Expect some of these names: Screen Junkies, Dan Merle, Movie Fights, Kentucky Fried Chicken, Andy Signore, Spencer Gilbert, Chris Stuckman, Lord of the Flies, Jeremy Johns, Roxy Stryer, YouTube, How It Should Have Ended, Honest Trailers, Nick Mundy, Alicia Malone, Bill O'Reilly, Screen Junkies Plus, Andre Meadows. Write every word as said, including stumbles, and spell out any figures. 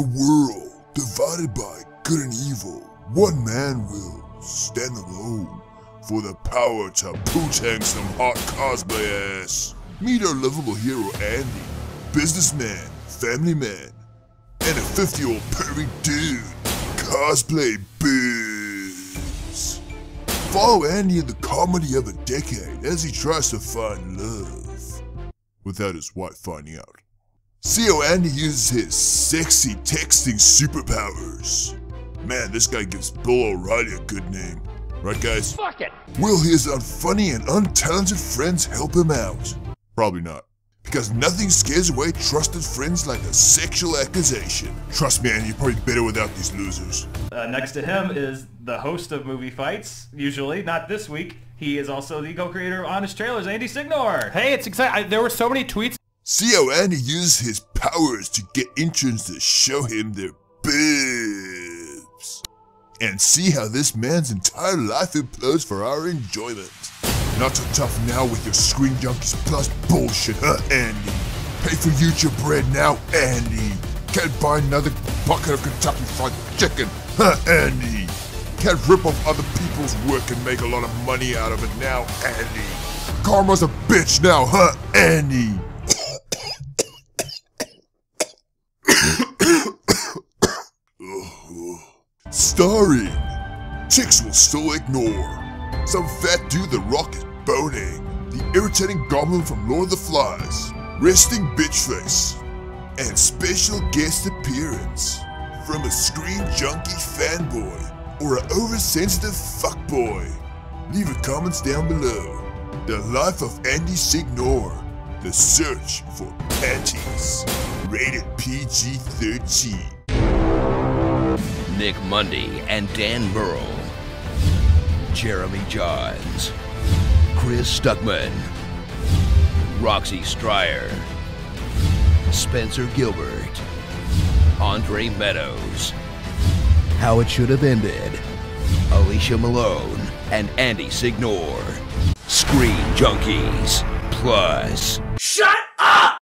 a world divided by good and evil, one man will stand alone for the power to poo-tang some hot cosplay ass. Meet our lovable hero Andy, businessman, family man, and a fifty-year-old pervy dude, cosplay biz. Follow Andy in the comedy of a decade as he tries to find love, without his wife finding out. See how Andy uses his sexy texting superpowers. Man, this guy gives Bill O'Reilly a good name. Right, guys? Fuck it! Will his unfunny and untalented friends help him out? Probably not. Because nothing scares away trusted friends like a sexual accusation. Trust me, Andy, you're probably better without these losers. Uh, next to him is the host of Movie Fights, usually. Not this week. He is also the co-creator of Honest Trailers, Andy Signore. Hey, it's exciting. There were so many tweets. See how Andy uses his powers to get interns to show him their bibs. And see how this man's entire life implodes for our enjoyment. Not so tough now with your Screen Junkies Plus bullshit, huh, Andy? Pay for YouTube bread now, Andy. Can't buy another bucket of Kentucky Fried Chicken, huh, Andy? Can't rip off other people's work and make a lot of money out of it now, Andy. Karma's a bitch now, huh, Andy? Starring, chicks will still ignore, some fat dude the Rock is boning, the irritating goblin from Lord of the Flies, resting bitch face, and special guest appearance from a Screen Junkie fanboy or an oversensitive fuckboy. Leave your comments down below. The Life of Andy Signore, The Search for Panties, rated P G thirteen. Nick Mundy and Dan Merle, Jeremy Johns, Chris Stuckman, Roxy Stryer, Spencer Gilbert, Andre Meadows, How It Should Have Ended, Alicia Malone, and Andy Signore. Screen Junkies Plus. Shut up!